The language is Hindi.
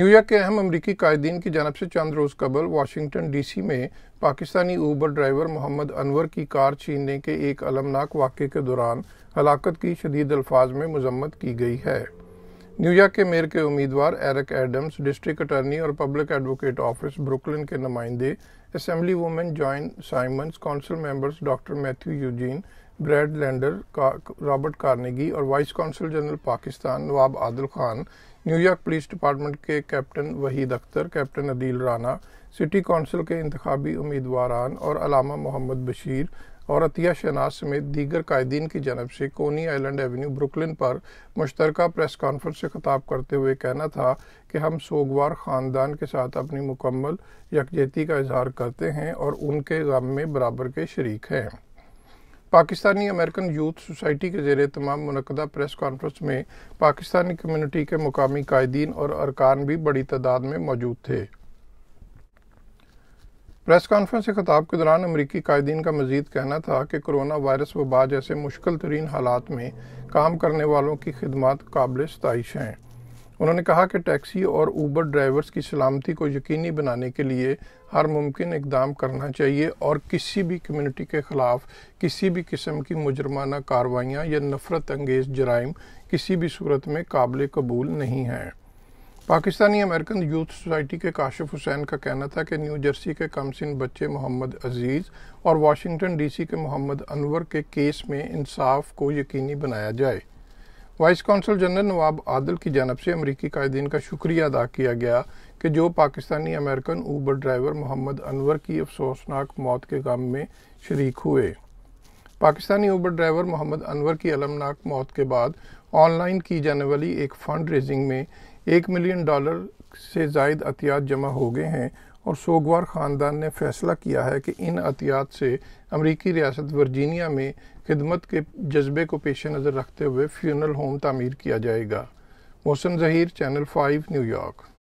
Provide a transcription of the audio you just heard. न्यूयॉर्क के अहम अमरीकी कायदीन की जानब से चंद रोज़ कबल वाशिंगटन डीसी में पाकिस्तानी ऊबर ड्राइवर मोहम्मद अनवर की कार छीनने के एक अलमनाक वाक़े के दौरान हलाकत की शदीद अल्फाज में मजम्मत की गई है। न्यूयॉर्क के मेयर के उम्मीदवार एरिक एडम्स, डिस्ट्रिक्ट अटर्नी और पब्लिक एडवोकेट ऑफिस ब्रुकलिन के नुमाइंदे assembly women John Simons, council members doctor Matthew Eugene Brad Lander, Robert Carnegie और vice consul general Pakistan Nawab Adil Khan, New York police department के captain Waheed Akhtar, captain Adeel Rana, city council के इंतखाबी उम्मीदवारान और अलामा मोहम्मद बशीर और अतिया शनास समेत दीगर कायदीन की जानब से कोनी आइलैंड एवेन्यू ब्रुकलिन पर मुश्तरका प्रेस कॉन्फ्रेंस से खिताब करते हुए कहना था कि हम सोगवार ख़ानदान के साथ अपनी मुकम्मल यकजहती का इजहार करते हैं और उनके गम में बराबर के शरीक हैं। पाकिस्तानी अमेरिकन यूथ सोसाइटी के ज़ेरे तमाम मुनक़दा प्रेस कॉन्फ्रेंस में पाकिस्तानी कम्यूनिटी के मुकामी कायदीन और अरकान भी बड़ी तादाद में मौजूद थे। प्रेस कॉन्फ्रेंस के खिताब के दौरान अमरीकी कायदीन का मजीद कहना था कि कोरोना वायरस वबा जैसे मुश्किल तरीन हालात में काम करने वालों की खिदमत काबिल सताइश हैं। उन्होंने कहा कि टैक्सी और ऊबर ड्राइवर्स की सलामती को यकीनी बनाने के लिए हर मुमकिन इकदाम करना चाहिए और किसी भी कम्यूनिटी के ख़िलाफ़ किसी भी किस्म की मुजरमाना कार्रवाइयाँ या नफ़रत अंगेज़ जराइम किसी भी सूरत में काबिल कबूल नहीं हैं। पाकिस्तानी अमेरिकन यूथ सोसाइटी के काशिफ हुसैन का कहना था कि न्यू जर्सी के कमसिन बच्चे मोहम्मद अजीज़ और वाशिंगटन डीसी के मोहम्मद अनवर के केस में इंसाफ को यकीनी बनाया जाए। Vice consul general Nawab Adil की जानब से अमरीकी कायदीन का शुक्रिया अदा किया गया कि जो Pakistani American Uber driver Mohammad Anwar की अफसोसनाक मौत के गम में शरीक हुए। पाकिस्तानी ऊबर ड्राइवर मोहम्मद अनवर की अलमनाक मौत के बाद ऑनलाइन की जाने वाली एक फ़ंड रेजिंग में $1 मिलियन से ज़ायद अतियात जमा हो गए हैं और सोगवार ख़ानदान ने फैसला किया है कि इन अतियात से अमरीकी रियासत वर्जीनिया में खिदमत के जज्बे को पेश नज़र रखते हुए फ्यूनल होम तामीर किया जाएगा। Mohsin Zaheer, Channel 5, New York.